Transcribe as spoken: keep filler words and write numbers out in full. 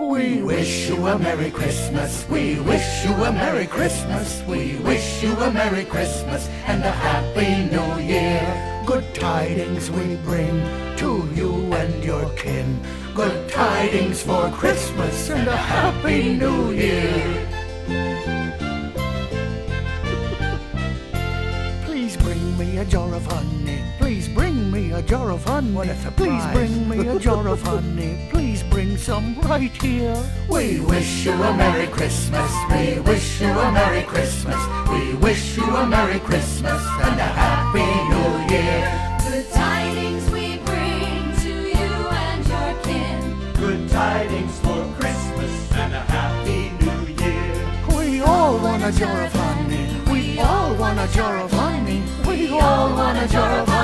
We wish you a Merry Christmas, we wish you a Merry Christmas, we wish you a Merry Christmas and a Happy New Year. Good tidings we bring to you and your kin, good tidings for Christmas and a Happy New Year. Please bring me a jar of honey, please bring me a jar of honey, what a surprise. Please bring me a jar of honey, please bring some right here. We wish you a Merry Christmas, we wish you a Merry Christmas, we wish you a Merry Christmas and a Happy New Year. Good tidings we bring to you and your kin, good tidings for Christmas and a Happy New Year. We all want a jar of honey, we all want a jar of honey, we all want a jar of honey.